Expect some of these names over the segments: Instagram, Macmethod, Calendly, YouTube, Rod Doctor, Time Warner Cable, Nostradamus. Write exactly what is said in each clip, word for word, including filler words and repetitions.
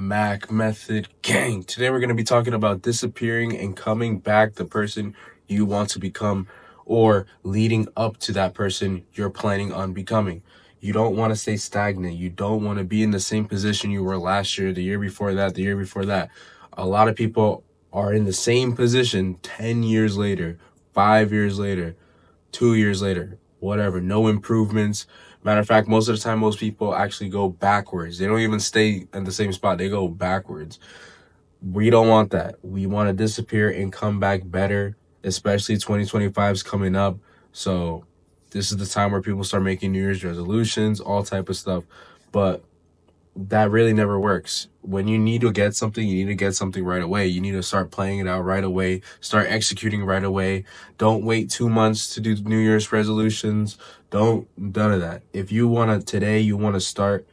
Macmethod gang. Today we're going to be talking about disappearing and coming back the person you want to become, or leading up to that person you're planning on becoming. You don't want to stay stagnant. You don't want to be in the same position you were last year, the year before that, the year before that. A lot of people are in the same position ten years later, five years later, two years later, whatever, no improvements. Matter of fact, most of the time, most people actually go backwards. They don't even stay at the same spot. They go backwards. We don't want that. We want to disappear and come back better, especially twenty twenty-five is coming up. So this is the time where people start making New Year's resolutions, all type of stuff. But that really never works. When you need to get something, you need to get something right away. You need to start playing it out right away. Start executing right away. Don't wait two months to do New Year's resolutions. Don't, none of that. If you want to, today, you want to start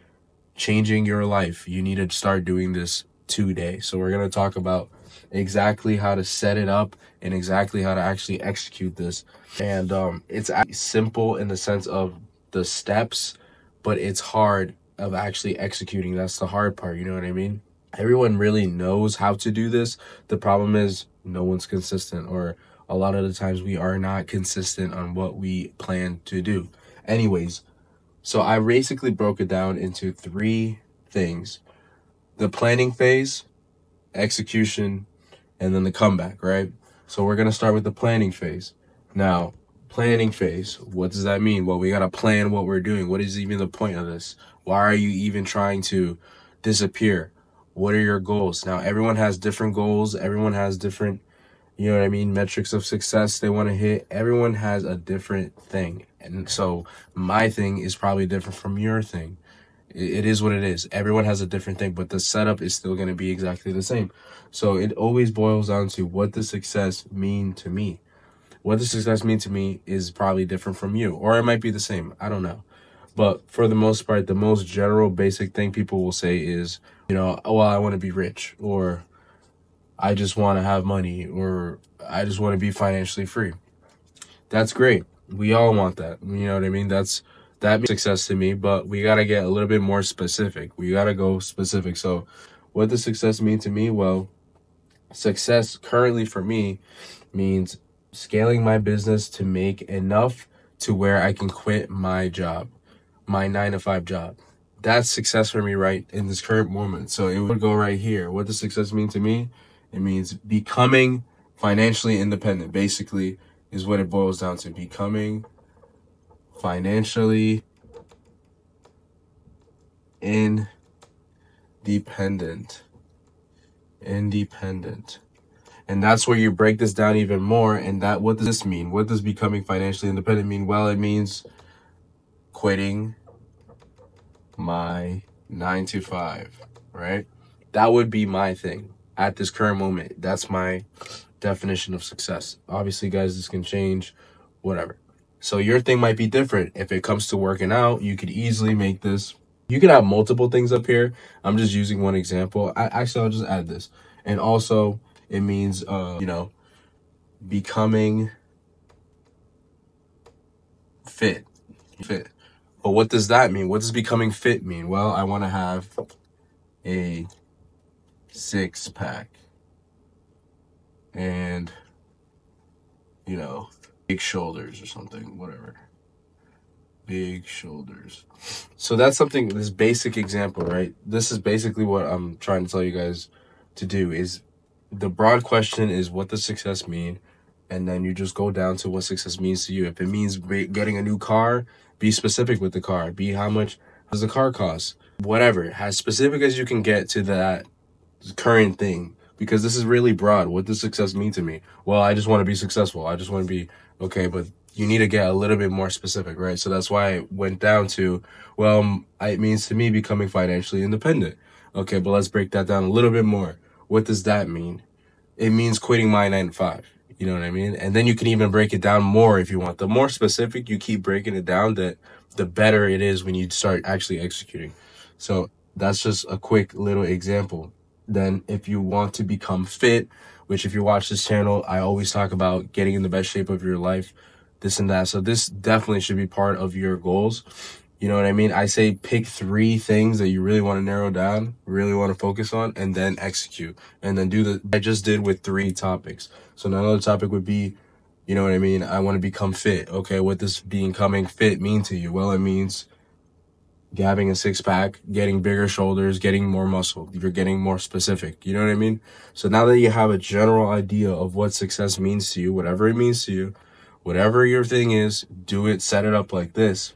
changing your life, you need to start doing this today. So we're going to talk about exactly how to set it up and exactly how to actually execute this. And um, it's simple in the sense of the steps, but it's hard of actually executing. That's the hard part, you know what I mean? Everyone really knows how to do this. The problem is no one's consistent, or a lot of the times we are not consistent on what we plan to do. Anyways, so I basically broke it down into three things: the planning phase, execution, and then the comeback, right? So we're gonna start with the planning phase. Now, planning phase, what does that mean? Well, we gotta plan what we're doing. What is even the point of this? Why are you even trying to disappear? What are your goals? Now, everyone has different goals. Everyone has different, you know what I mean, metrics of success they want to hit. Everyone has a different thing. And so my thing is probably different from your thing. It is what it is. Everyone has a different thing, but the setup is still going to be exactly the same. So it always boils down to what does success mean to me? What does success mean to me is probably different from you, or it might be the same. I don't know. But for the most part, the most general basic thing people will say is, you know, oh, well, I want to be rich, or I just want to have money, or I just want to be financially free. That's great. We all want that. You know what I mean? That's that means success to me, but we got to get a little bit more specific. We got to go specific. So what does success mean to me? Well, success currently for me means scaling my business to make enough to where I can quit my job. My nine to five job. That's success for me right in this current moment. So it would go right here. What does success mean to me? It means becoming financially independent, basically, is what it boils down to. Becoming financially independent. Independent. And that's where you break this down even more. And that, what does this mean? What does becoming financially independent mean? Well, it means quitting my nine to five, right? That would be my thing at this current moment. That's my definition of success. Obviously, guys, this can change, whatever. So your thing might be different. If it comes to working out, you could easily make this. You could have multiple things up here. I'm just using one example. I actually, I'll just add this. And also it means, uh, you know, becoming fit, fit. But what does that mean? What does becoming fit mean? Well, I want to have a six pack and, you know, big shoulders or something, whatever. Big shoulders. So that's something, this basic example, right? This is basically what I'm trying to tell you guys to do is the broad question is what does success mean? And then you just go down to what success means to you. If it means getting a new car, be specific with the car. Be how much does the car cost? Whatever. As specific as you can get to that current thing. Because this is really broad. What does success mean to me? Well, I just want to be successful. I just want to be okay. But you need to get a little bit more specific, right? So that's why I went down to, well, it means to me becoming financially independent. Okay, but let's break that down a little bit more. What does that mean? It means quitting my nine to five. You know what I mean? And then you can even break it down more if you want. The more specific you keep breaking it down, that the better it is when you start actually executing. So that's just a quick little example. Then if you want to become fit, which if you watch this channel, I always talk about getting in the best shape of your life, this and that. So this definitely should be part of your goals. You know what I mean? I say pick three things that you really want to narrow down, really want to focus on, and then execute. And then do the, I just did with three topics. So another topic would be, you know what I mean? I want to become fit. Okay, what does being coming fit mean to you? Well, it means having a six pack, getting bigger shoulders, getting more muscle. You're getting more specific. You know what I mean? So now that you have a general idea of what success means to you, whatever it means to you, whatever your thing is, do it, set it up like this.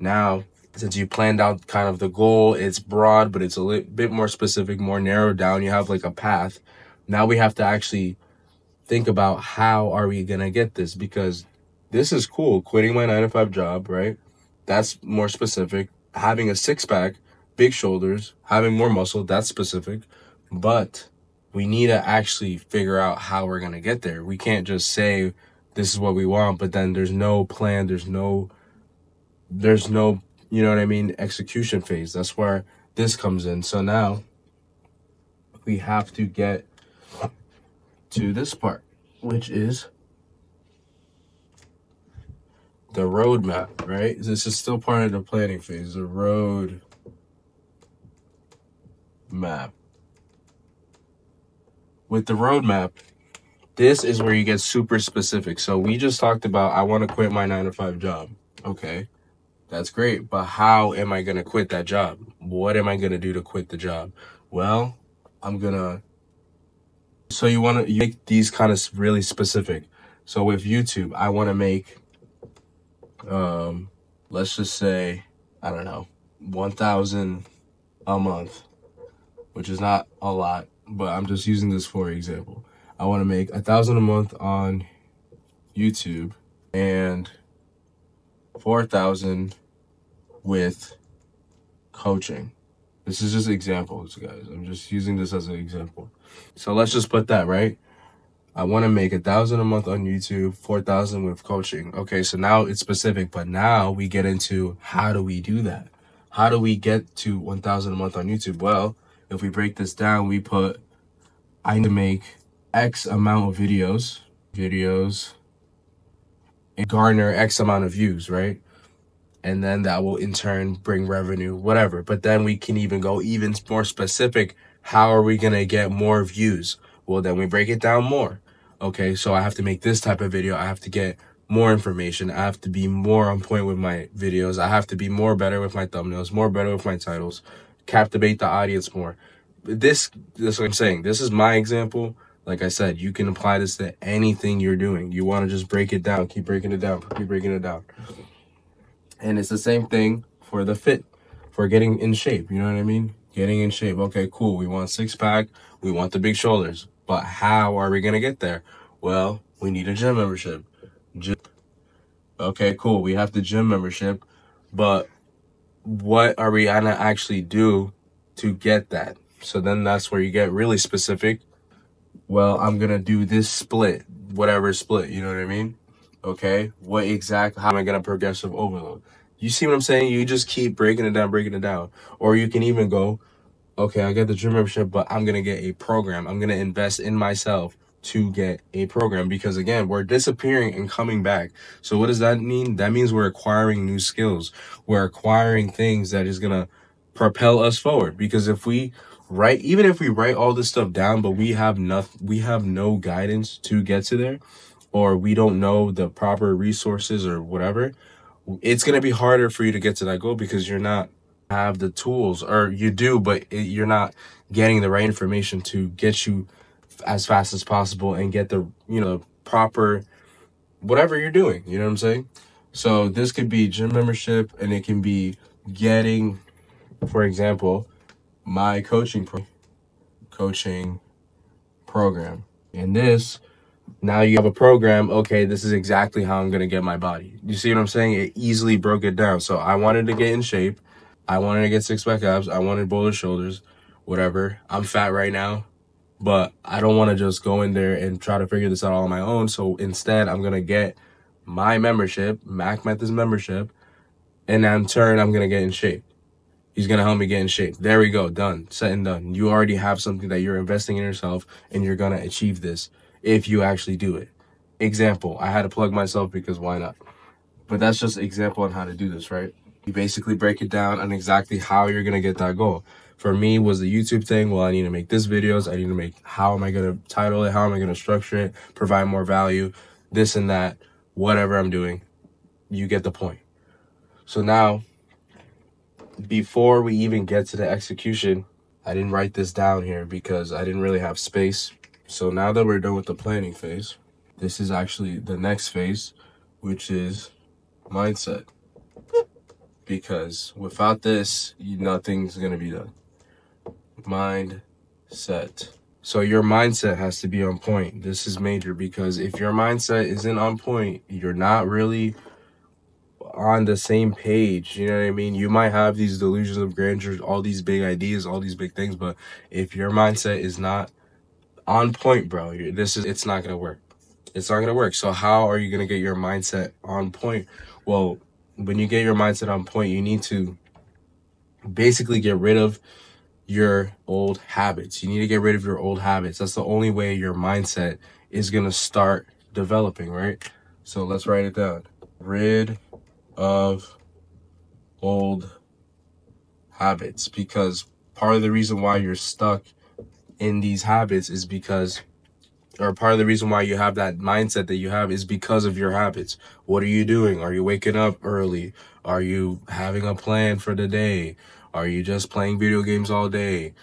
Now, since you planned out kind of the goal, it's broad, but it's a little bit more specific, more narrowed down. You have like a path. Now we have to actually think about how are we going to get this? Because this is cool. Quitting my nine to five job, right? That's more specific. Having a six pack, big shoulders, having more muscle, that's specific. But we need to actually figure out how we're going to get there. We can't just say this is what we want, but then there's no plan. There's no There's no, you know what I mean, execution phase. That's where this comes in. So now we have to get to this part, which is the roadmap, right? This is still part of the planning phase, the road map. With the roadmap, this is where you get super specific. So we just talked about, I want to quit my nine to five job. Okay. That's great, but how am I going to quit that job? What am I going to do to quit the job? Well, I'm going to... So you want to make these kind of really specific. So with YouTube, I want to make, um, let's just say, I don't know, one thousand a month, which is not a lot, but I'm just using this for example. I want to make one thousand a month on YouTube and four thousand with coaching. This is just examples, guys. I'm just using this as an example. So let's just put that, right? I want to make one thousand a month on YouTube, four thousand with coaching. Okay, so now it's specific, but now we get into how do we do that? How do we get to one thousand a month on YouTube? Well, if we break this down, we put, I need to make X amount of videos, videos, and garner X amount of views, right? And then that will in turn bring revenue, whatever. But then we can even go even more specific. How are we going to get more views? Well, then we break it down more. Okay, so I have to make this type of video. I have to get more information. I have to be more on point with my videos. I have to be more better with my thumbnails, more better with my titles, captivate the audience more. This, this is what I'm saying. This is my example. Like I said, you can apply this to anything you're doing. You want to just break it down, keep breaking it down, keep breaking it down. And it's the same thing for the fit, for getting in shape. You know what I mean? Getting in shape. Okay, cool. We want six pack. We want the big shoulders. But how are we going to get there? Well, we need a gym membership. Gym. Okay, cool. We have the gym membership. But what are we going to actually do to get that? So then that's where you get really specific. Well, I'm going to do this split, whatever split, you know what I mean? Okay, what exactly, how am I going to progressive overload? You see what I'm saying? You just keep breaking it down, breaking it down. Or you can even go, okay, I got the gym membership, but I'm going to get a program. I'm going to invest in myself to get a program because, again, we're disappearing and coming back. So what does that mean? That means we're acquiring new skills. We're acquiring things that is going to propel us forward because if we... Right, even if we write all this stuff down, but we have nothing, we have no guidance to get to there, or we don't know the proper resources or whatever, it's going to be harder for you to get to that goal because you're not have the tools, or you do, but it, you're not getting the right information to get you as fast as possible and get the, you know, proper whatever you're doing. You know what I'm saying? So this could be gym membership, and it can be getting, for example, my coaching pro coaching program. And this, now you have a program. Okay, this is exactly how I'm going to get my body. You see what I'm saying? It easily broke it down. So I wanted to get in shape. I wanted to get six pack abs. I wanted bolder shoulders, whatever. I'm fat right now, but I don't want to just go in there and try to figure this out all on my own. So instead, I'm going to get my membership, Macmethod's membership, and in turn, I'm going to get in shape. He's going to help me get in shape. There we go. Done. Set and done. You already have something that you're investing in yourself and you're going to achieve this if you actually do it. Example. I had to plug myself because why not? But that's just an example on how to do this, right? You basically break it down on exactly how you're going to get that goal. For me, was the YouTube thing. Well, I need to make this videos. I need to make, how am I going to title it? How am I going to structure it? Provide more value, this and that, whatever I'm doing, you get the point. So now, before we even get to the execution, I didn't write this down here because I didn't really have space. So now that we're done with the planning phase, this is actually the next phase, which is mindset. Because without this, nothing's going to be done. Mindset. So your mindset has to be on point. This is major, because if your mindset isn't on point, you're not really on the same page. You know what I mean? You might have these delusions of grandeur, all these big ideas, all these big things, but if your mindset is not on point, bro, you're, this is it's not going to work. It's not going to work. So how are you going to get your mindset on point? Well, when you get your mindset on point, you need to basically get rid of your old habits. You need to get rid of your old habits. That's the only way your mindset is going to start developing, right? So let's write it down. Rid of old habits, because part of the reason why you're stuck in these habits is because, or part of the reason why you have that mindset that you have is because of your habits. What are you doing? Are you waking up early? Are you having a plan for the day? Are you just playing video games all day?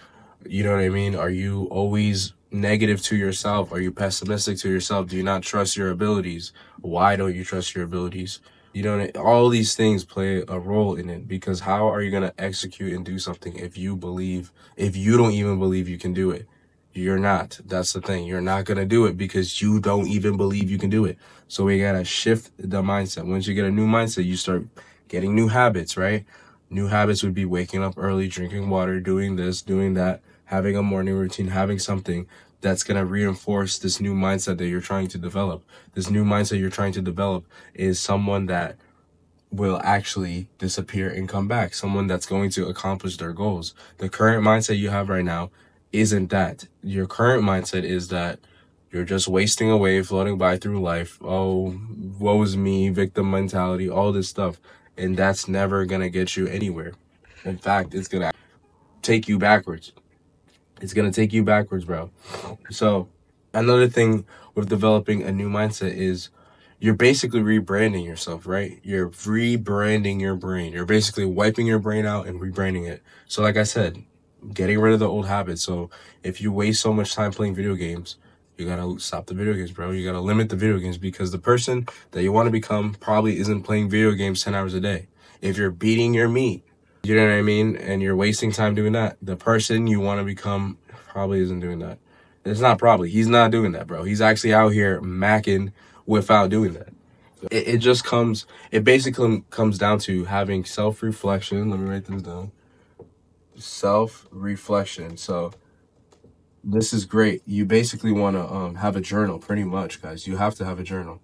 You know what I mean? Are you always negative to yourself? Are you pessimistic to yourself? Do you not trust your abilities? Why don't you trust your abilities? You know, all these things play a role in it, because how are you going to execute and do something if you believe, if you don't even believe you can do it? You're not. That's the thing. You're not going to do it because you don't even believe you can do it. So we got to shift the mindset. Once you get a new mindset, you start getting new habits, right? New habits would be waking up early, drinking water, doing this, doing that, having a morning routine, having something that's going to reinforce this new mindset that you're trying to develop. This new mindset you're trying to develop is someone that will actually disappear and come back. Someone that's going to accomplish their goals. The current mindset you have right now isn't that. Your current mindset is that you're just wasting away, floating by through life. Oh, woe is me, victim mentality, all this stuff. And that's never going to get you anywhere. In fact, it's going to take you backwards. It's going to take you backwards, bro. So another thing with developing a new mindset is you're basically rebranding yourself, right? You're rebranding your brain. You're basically wiping your brain out and rebranding it. So like I said, getting rid of the old habits. So if you waste so much time playing video games, you got to stop the video games, bro. You got to limit the video games, because the person that you want to become probably isn't playing video games ten hours a day. If you're beating your meat, you know what I mean? And you're wasting time doing that. The person you want to become probably isn't doing that. It's not probably. He's not doing that, bro. He's actually out here macking without doing that. It, it just comes, it basically comes down to having self-reflection. Let me write this down. Self-reflection. So this is great. You basically want to um, have a journal, pretty much, guys. You have to have a journal,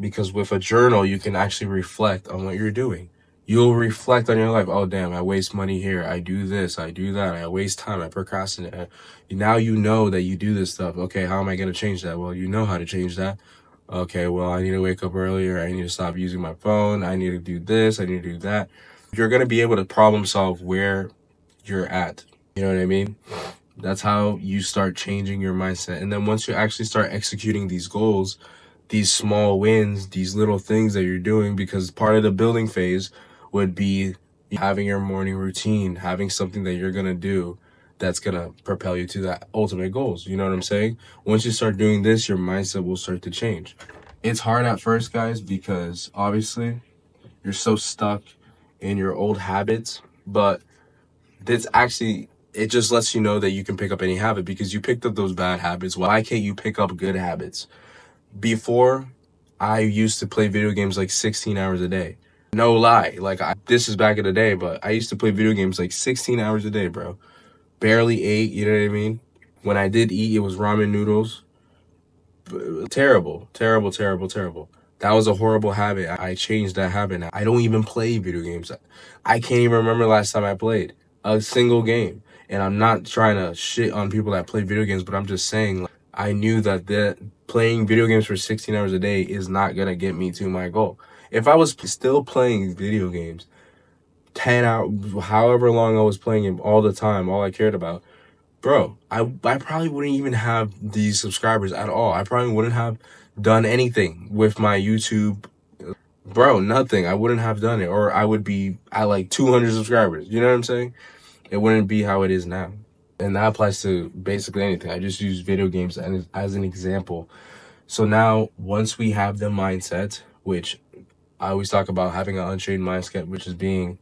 because with a journal, you can actually reflect on what you're doing. You'll reflect on your life. Oh, damn, I waste money here. I do this. I do that. I waste time. I procrastinate. I, now you know that you do this stuff. Okay, how am I going to change that? Well, you know how to change that. Okay, well, I need to wake up earlier. I need to stop using my phone. I need to do this. I need to do that. You're going to be able to problem solve where you're at. You know what I mean? That's how you start changing your mindset. And then once you actually start executing these goals, these small wins, these little things that you're doing, because part of the building phase would be having your morning routine, having something that you're going to do that's going to propel you to that ultimate goals. You know what I'm saying? Once you start doing this, your mindset will start to change. It's hard at first, guys, because obviously you're so stuck in your old habits, but this actually, it just lets you know that you can pick up any habit, because you picked up those bad habits. Why can't you pick up good habits? Before, I used to play video games like sixteen hours a day. No lie. Like, I, this is back in the day, but I used to play video games like sixteen hours a day, bro. Barely ate, you know what I mean? When I did eat, it was ramen noodles. Terrible, terrible, terrible, terrible. That was a horrible habit. I changed that habit now. I don't even play video games. I can't even remember last time I played a single game. And I'm not trying to shit on people that play video games, but I'm just saying, like, I knew that the, playing video games for sixteen hours a day is not going to get me to my goal. If I was still playing video games ten hours, however long I was playing it all the time, all I cared about, bro, I, I probably wouldn't even have these subscribers at all. I probably wouldn't have done anything with my YouTube, bro, nothing. I wouldn't have done it, or I would be at like two hundred subscribers. You know what I'm saying? It wouldn't be how it is now. And that applies to basically anything. I just use video games as an example. So now, once we have the mindset, which I always talk about having an untrained mindset, which is being,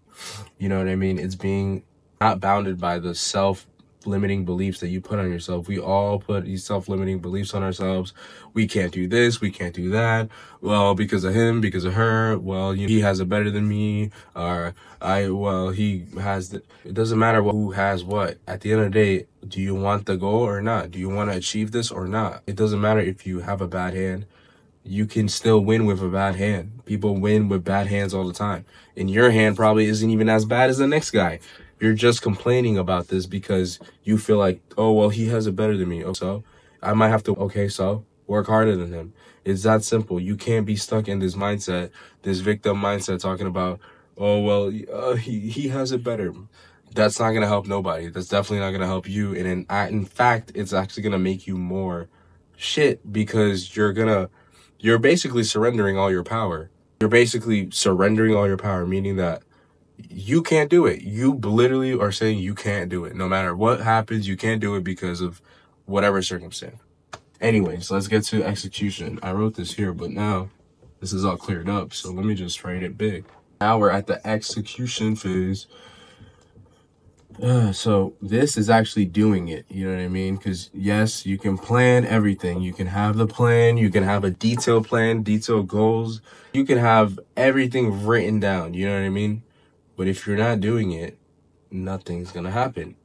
you know what I mean? It's being not bounded by the self-limiting beliefs that you put on yourself. We all put these self-limiting beliefs on ourselves. We can't do this. We can't do that. Well, because of him, because of her. Well, you know, he has it better than me. Or I, well, he has, the, it doesn't matter what, who has what. At the end of the day, do you want the goal or not? Do you want to achieve this or not? It doesn't matter if you have a bad hand. You can still win with a bad hand. People win with bad hands all the time. And your hand probably isn't even as bad as the next guy. You're just complaining about this because you feel like, oh, well, he has it better than me. Oh, so I might have to, okay, so work harder than him. It's that simple. You can't be stuck in this mindset, this victim mindset talking about, oh, well, uh, he, he has it better. That's not going to help nobody. That's definitely not going to help you. And in, in fact, it's actually going to make you more shit because you're going to, You're basically surrendering all your power. You're basically surrendering all your power, meaning that you can't do it. You literally are saying you can't do it. No matter what happens, you can't do it because of whatever circumstance. Anyways, let's get to execution. I wrote this here, but now this is all cleared up. So let me just write it big. Now we're at the execution phase. Uh, so this is actually doing it, you know what I mean? Because yes, you can plan everything. You can have the plan, you can have a detailed plan, detailed goals. You can have everything written down, you know what I mean? But if you're not doing it, nothing's going to happen.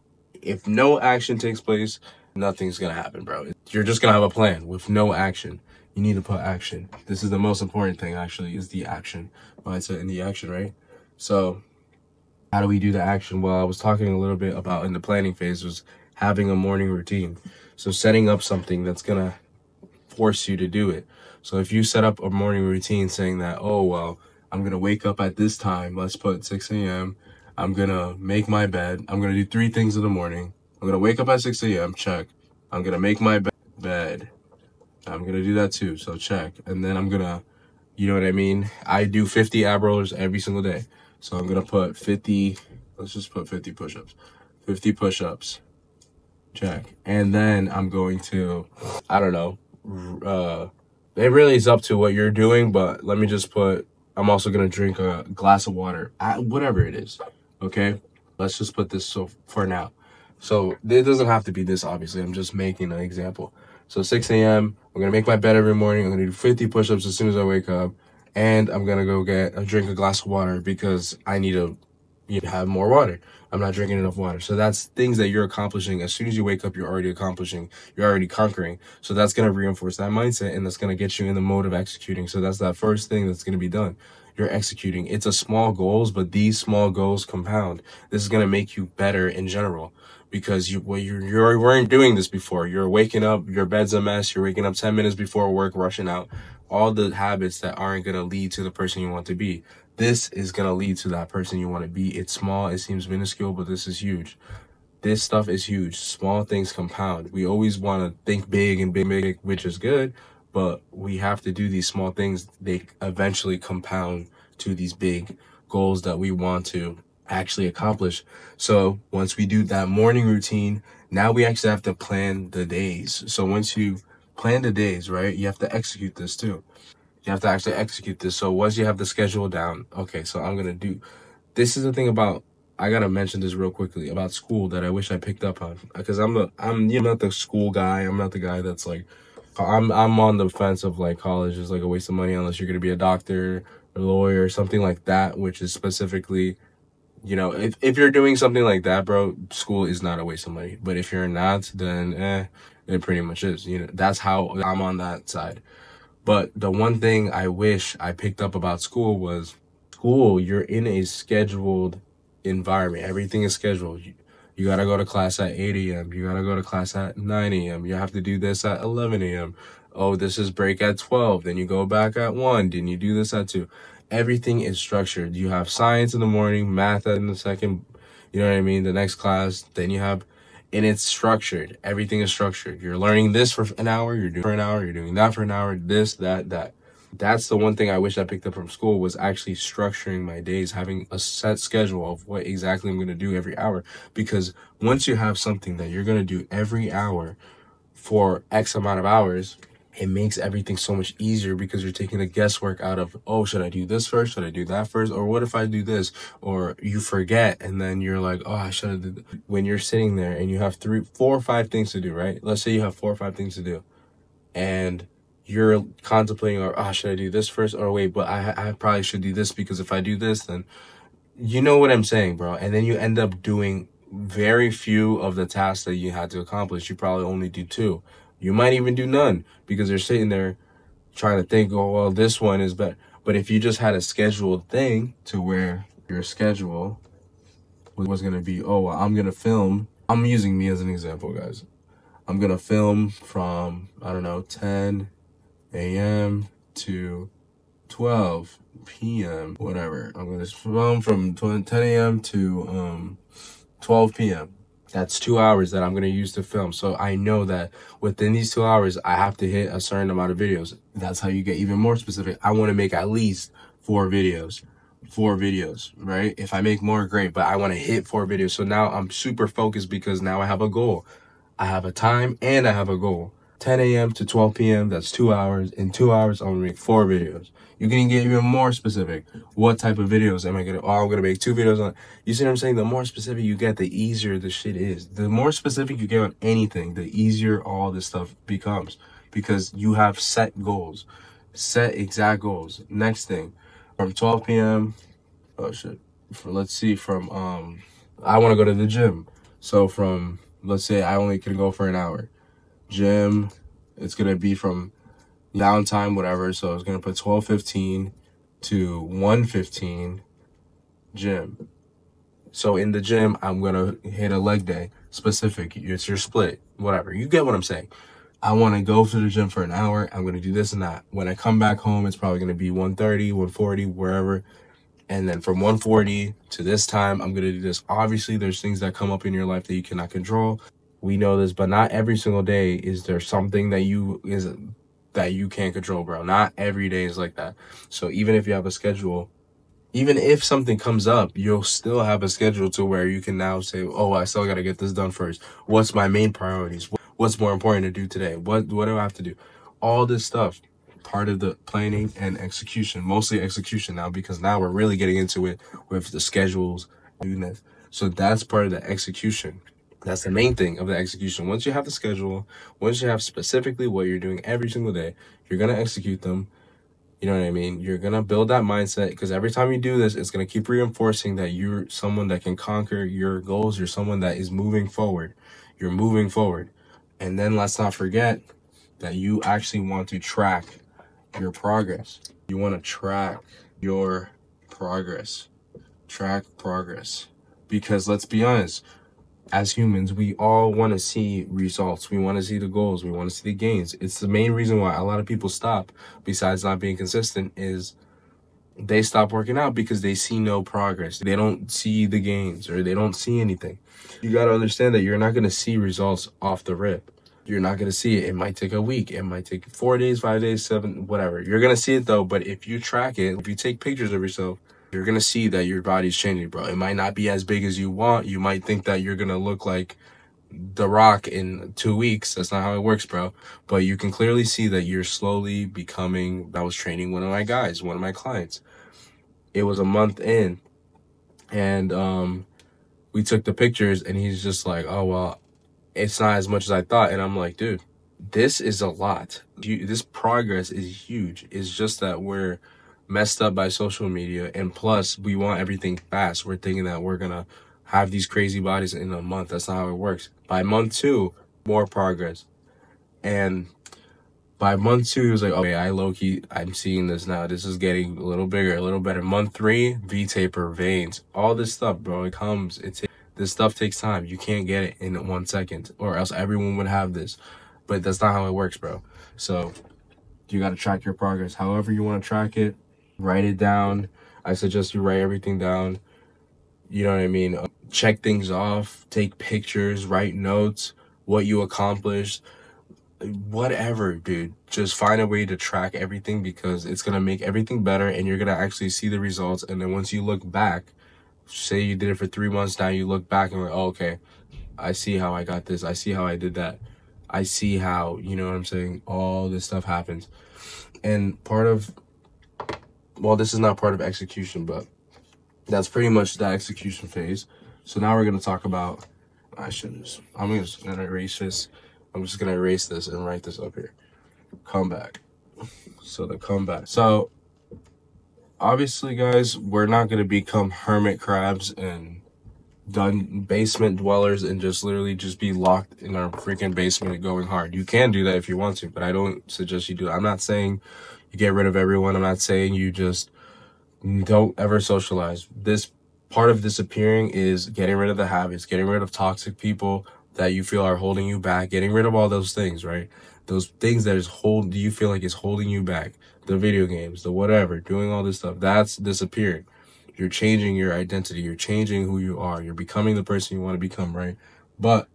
If no action takes place, nothing's going to happen, bro. You're just going to have a plan with no action. You need to put action. This is the most important thing, actually, is the action mindset and the action, right? So how do we do the action? Well, I was talking a little bit about in the planning phase was having a morning routine. So setting up something that's going to force you to do it. So if you set up a morning routine saying that, oh, well, I'm going to wake up at this time. Let's put six A M I'm going to make my bed. I'm going to do three things in the morning. I'm going to wake up at six A M Check. I'm going to make my be bed. I'm going to do that too. So check. And then I'm going to, you know what I mean? I do fifty ab rollers every single day. So I'm going to put fifty, let's just put fifty push-ups, fifty push-ups, check. And then I'm going to, I don't know, uh, it really is up to what you're doing, but let me just put, I'm also going to drink a glass of water, I, whatever it is, okay? Let's just put this so for now. So it doesn't have to be this, obviously. I'm just making an example. So six A M, I'm going to make my bed every morning. I'm going to do fifty push-ups as soon as I wake up. And I'm going to go get a drink, a glass of water because I need to you know, have more water. I'm not drinking enough water. So that's things that you're accomplishing. As soon as you wake up, you're already accomplishing. You're already conquering. So that's going to reinforce that mindset and that's going to get you in the mode of executing. So that's that first thing that's going to be done. You're executing. It's a small goals, but these small goals compound. This is going to make you better in general because you, well, you you weren't doing this before. You're waking up, your bed's a mess. You're waking up ten minutes before work, rushing out. All the habits that aren't going to lead to the person you want to be. This is going to lead to that person you want to be. It's small. It seems minuscule, but this is huge. This stuff is huge. Small things compound. We always want to think big and big, big, which is good. But we have to do these small things. They eventually compound to these big goals that we want to actually accomplish. So once we do that morning routine, now we actually have to plan the days. So once you plan the days, right, you have to execute this too. You have to actually execute this. So once you have the schedule down, okay, so I'm going to do, this is the thing about, I got to mention this real quickly about school that I wish I picked up on. Because I'm the, I'm you know, not the school guy. I'm not the guy that's like, I'm I'm on the fence of like college is like a waste of money unless you're going to be a doctor, a lawyer, or something like that, which is specifically, you know, if, if you're doing something like that, bro, school is not a waste of money. But if you're not, then eh, it pretty much is. You know, that's how I'm on that side. But the one thing I wish I picked up about school was school, you're in a scheduled environment. Everything is scheduled. You, You gotta go to class at eight A M You gotta go to class at nine A M You have to do this at eleven A M Oh, this is break at twelve. Then you go back at one. Then you do this at two. everything is structured. You have science in the morning, math in the second, you know what I mean, the next class. Then you have, and it's structured. Everything is structured. You're learning this for an hour, you're doing for an hour, you're doing that for an hour, this, that, that. That's the one thing I wish I picked up from school, was actually structuring my days, having a set schedule of what exactly I'm going to do every hour. Because once you have something that you're going to do every hour for X amount of hours, it makes everything so much easier, because you're taking the guesswork out of, oh, should I do this first? Should I do that first? Or what if I do this? Or you forget, and then you're like, oh, I should have did that. When you're sitting there and you have three, four or five things to do, right? Let's say you have four or five things to do, and you're contemplating, or, oh, should I do this first? Or wait, but I, I probably should do this, because if I do this, then, you know what I'm saying, bro. And then you end up doing very few of the tasks that you had to accomplish. You probably only do two. You might even do none, because you're sitting there trying to think, oh, well, this one is better. But if you just had a scheduled thing to where your schedule was going to be, oh, well, I'm going to film. I'm using me as an example, guys. I'm going to film from, I don't know, ten a m to twelve p m, whatever. I'm going to film from ten a m to um, twelve p m That's two hours that I'm going to use to film. So I know that within these two hours, I have to hit a certain amount of videos. That's how you get even more specific. I want to make at least four videos, four videos, right? If I make more, great, but I want to hit four videos. So now I'm super focused, because now I have a goal. I have a time and I have a goal. ten a m to twelve p m, that's two hours. In two hours, I'm going to make four videos. You can get even more specific. What type of videos am I going to, oh, I'm going to make two videos on. You see what I'm saying? The more specific you get, the easier the shit is. The more specific you get on anything, the easier all this stuff becomes, because you have set goals, set exact goals. Next thing, from twelve p m, oh shit, for, let's see, from, um, I want to go to the gym. So from, let's say I only can go for an hour. Gym, it's going to be from downtime, whatever. So I was going to put twelve fifteen to one fifteen gym. So in the gym, I'm going to hit a leg day, specific. It's your split, whatever. You get what I'm saying. I want to go to the gym for an hour. I'm going to do this and that. When I come back home, it's probably going to be one thirty, one forty, wherever. And then from one forty to this time, I'm going to do this. Obviously, there's things that come up in your life that you cannot control. We know this, but not every single day is there something that you is that you can't control, bro. Not every day is like that. So even if you have a schedule, even if something comes up, you'll still have a schedule to where you can now say, oh, I still got to get this done first. What's my main priorities? What's more important to do today? What, what do I have to do? All this stuff, part of the planning and execution, mostly execution now, because now we're really getting into it with the schedules. So that's part of the execution. That's the main thing of the execution. Once you have the schedule, once you have specifically what you're doing every single day, you're going to execute them. You know what I mean? You're going to build that mindset, because every time you do this, it's going to keep reinforcing that you're someone that can conquer your goals. You're someone that is moving forward. You're moving forward. And then let's not forget that you actually want to track your progress. You want to track your progress. Track progress. Because let's be honest, as humans, we all want to see results. We want to see the goals. We want to see the gains. It's the main reason why a lot of people stop, besides not being consistent, is they stop working out because they see no progress. They don't see the gains, or they don't see anything. You got to understand that you're not going to see results off the rip. You're not going to see it. It might take a week. It might take four days, five days, seven, whatever. You're going to see it though. But if you track it, if you take pictures of yourself, you're going to see that your body's changing, bro. It might not be as big as you want. You might think that you're going to look like The Rock in two weeks. That's not how it works, bro. But you can clearly see that you're slowly becoming. I was training one of my guys, one of my clients. It was a month in, and um, we took the pictures, and he's just like, oh, well, it's not as much as I thought. And I'm like, dude, this is a lot. You, this progress is huge. It's just that we're messed up by social media, and plus we want everything fast. We're thinking that we're gonna have these crazy bodies in a month. That's not how it works. By month two, more progress. And by month two, he was like, okay, I low-key, I'm seeing this now. This is getting a little bigger, a little better. Month three, V-taper, veins, all this stuff, bro. It comes, it takes, this stuff takes time. You can't get it in one second, or else everyone would have this. But that's not how it works, bro. So you gotta track your progress however you wanna track it. Write it down. I suggest you write everything down. You know what I mean? Uh, check things off, take pictures, write notes, what you accomplished, whatever, dude. Just find a way to track everything, because it's going to make everything better and you're going to actually see the results. And then once you look back, say you did it for three months, now you look back and like, oh, okay, I see how I got this. I see how I did that. I see how, you know what I'm saying? All this stuff happens. And part of, well, this is not part of execution, but that's pretty much the execution phase. So now we're going to talk about, I shouldn't, just, I'm just going to erase this. I'm just going to erase this and write this up here. Comeback. So the comeback. So obviously, guys, we're not going to become hermit crabs and done basement dwellers and just literally just be locked in our freaking basement and going hard. You can do that if you want to, but I don't suggest you do it. I'm not saying you get rid of everyone. I'm not saying you just don't ever socialize. This part of disappearing is getting rid of the habits, getting rid of toxic people that you feel are holding you back, getting rid of all those things, right? Those things that is hold, do you feel like is holding you back? The video games, the whatever, doing all this stuff, that's disappearing. You're changing your identity. You're changing who you are. You're becoming the person you want to become, right? But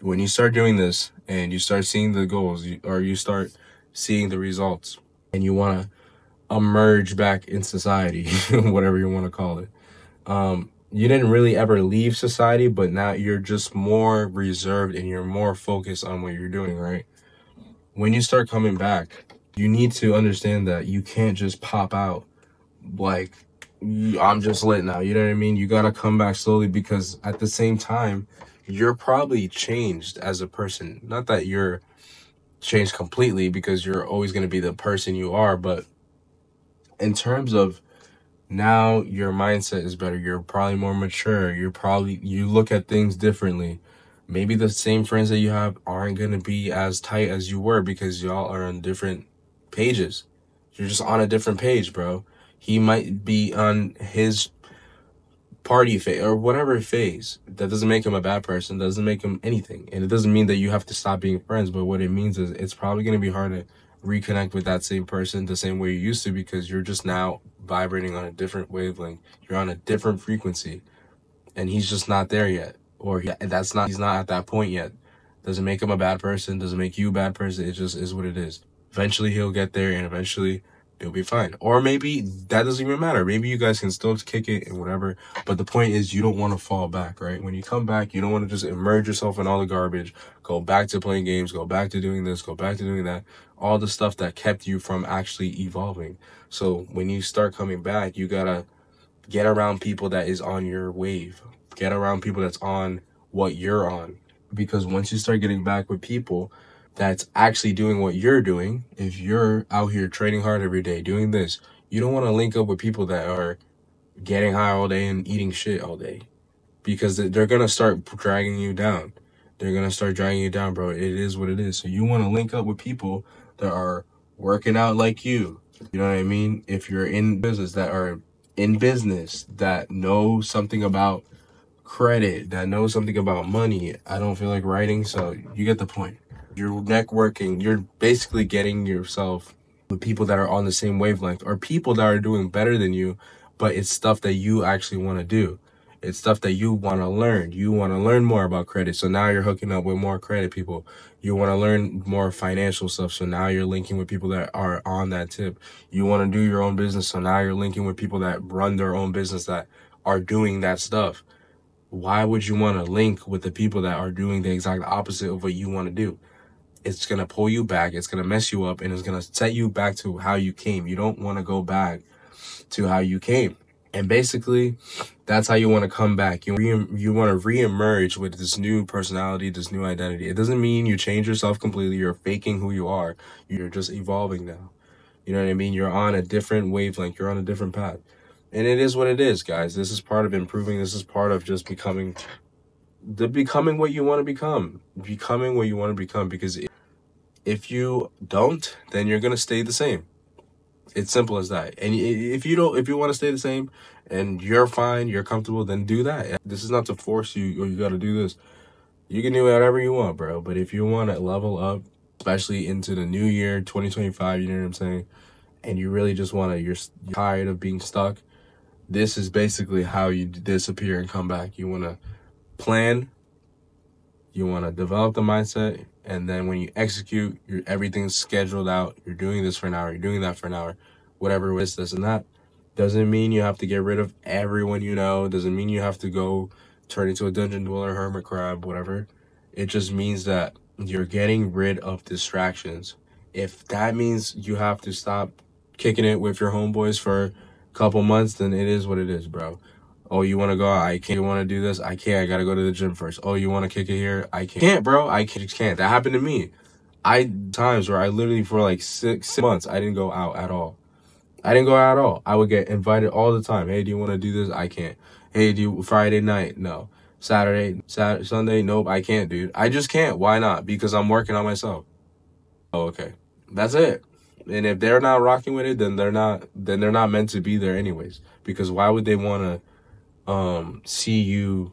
when you start doing this and you start seeing the goals, you, or you start seeing the results and you want to emerge back in society, whatever you want to call it. Um, you didn't really ever leave society, but now you're just more reserved and you're more focused on what you're doing, right? When you start coming back, you need to understand that you can't just pop out like, I'm just lit now. You know what I mean? You got to come back slowly, because at the same time, you're probably changed as a person. Not that you're changed completely, because you're always going to be the person you are, but in terms of now your mindset is better. You're probably more mature. You're probably, you look at things differently. Maybe the same friends that you have aren't going to be as tight as you were, because y'all are on different pages. You're just on a different page, bro. He might be on his party phase or whatever phase. That doesn't make him a bad person. Doesn't make him anything. And it doesn't mean that you have to stop being friends. But what it means is it's probably going to be hard to reconnect with that same person the same way you used to, because you're just now vibrating on a different wavelength. You're on a different frequency, and he's just not there yet, or he, that's not he's not at that point yet. Doesn't make him a bad person, doesn't make you a bad person. It just is what it is. Eventually he'll get there, and eventually you'll be fine. Or maybe that doesn't even matter. Maybe you guys can still kick it and whatever. But the point is, you don't want to fall back, right? When you come back, you don't want to just immerse yourself in all the garbage, go back to playing games, go back to doing this, go back to doing that, all the stuff that kept you from actually evolving. So when you start coming back, you got to get around people that is on your wave. Get around people that's on what you're on. Because once you start getting back with people that's actually doing what you're doing, if you're out here training hard every day, doing this, you don't want to link up with people that are getting high all day and eating shit all day, because they're going to start dragging you down. They're going to start dragging you down, bro. It is what it is. So you want to link up with people that are working out like you. You know what I mean? If you're in business, that are in business, that know something about credit, that know something about money. I don't feel like writing, so you get the point. You're networking. You're basically getting yourself with people that are on the same wavelength, or people that are doing better than you, but it's stuff that you actually want to do. It's stuff that you want to learn. You want to learn more about credit. So now you're hooking up with more credit people. You want to learn more financial stuff. So now you're linking with people that are on that tip. You want to do your own business. So now you're linking with people that run their own business, that are doing that stuff. Why would you want to link with the people that are doing the exact opposite of what you want to do? It's going to pull you back. It's going to mess you up, and it's going to set you back to how you came. You don't want to go back to how you came. And basically, that's how you want to come back. You, re you want to reemerge with this new personality, this new identity. It doesn't mean you change yourself completely. You're faking who you are. You're just evolving now. You know what I mean? You're on a different wavelength. You're on a different path. And it is what it is, guys. This is part of improving. This is part of just becoming the becoming what you want to become. Becoming what you want to become. Because if you don't, then you're going to stay the same. It's simple as that. And if you don't, if you want to stay the same and you're fine, you're comfortable, then do that. This is not to force you, or you got to do this. You can do whatever you want, bro. But if you want to level up, especially into the new year, twenty twenty-five, you know what I'm saying? and you really just want to, you're, you're tired of being stuck, this is basically how you disappear and come back. You want to plan, you want to develop the mindset, and then when you execute, you're, everything's scheduled out. You're doing this for an hour, you're doing that for an hour, whatever it is, this and that. Doesn't mean you have to get rid of everyone you know. Doesn't mean you have to go turn into a dungeon dweller, hermit crab, whatever. It just means that you're getting rid of distractions. If that means you have to stop kicking it with your homeboys for a couple months, then it is what it is, bro. Oh, you want to go out? I can't. You want to do this? I can't. I got to go to the gym first. Oh, you want to kick it here? I can't. Can't, bro. I can't. Can't. That happened to me. I times where I literally for like six, six months, I didn't go out at all. I didn't go out at all. I would get invited all the time. Hey, do you want to do this? I can't. Hey, do you, Friday night? No. Saturday, Saturday, Sunday? Nope, I can't, dude. I just can't. Why not? Because I'm working on myself. Oh, okay. That's it. And if they're not rocking with it, then they're not, then they're not meant to be there anyways. Because why would they want to um, see you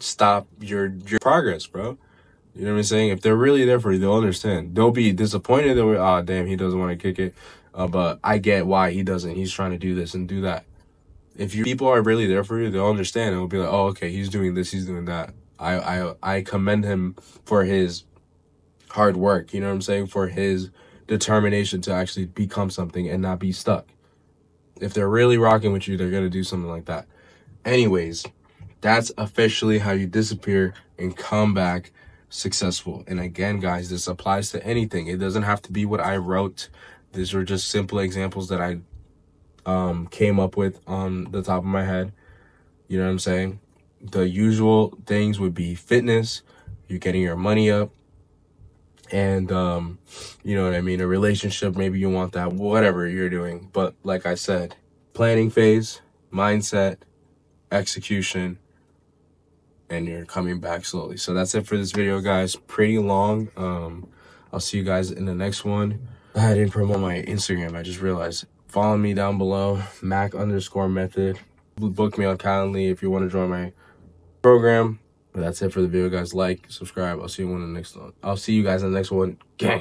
stop your, your progress, bro? You know what I'm saying? If they're really there for you, they'll understand. They'll be disappointed. They'll be, oh, damn, he doesn't want to kick it. Uh, but I get why he doesn't. He's trying to do this and do that. If you people are really there for you, they'll understand. It'll be like, oh, okay, he's doing this, he's doing that. I, I, I commend him for his hard work. You know what I'm saying? For his determination to actually become something and not be stuck. If they're really rocking with you, they're going to do something like that. Anyways, that's officially how you disappear and come back successful. And again, guys, this applies to anything. It doesn't have to be what I wrote. These are just simple examples that I um, came up with on the top of my head. You know what I'm saying? The usual things would be fitness, you're getting your money up, and um, you know what I mean? A relationship, maybe you want that, whatever you're doing. But like I said, planning phase, mindset, execution, and you're coming back slowly. So that's it for this video, guys. Pretty long. Um, I'll see you guys in the next one. I didn't promote my Instagram, I just realized. Follow me down below, Mac underscore method. Book me on Calendly if you want to join my program. But that's it for the video, guys. Like, subscribe. I'll see you in the next one. I'll see you guys in the next one. Gang.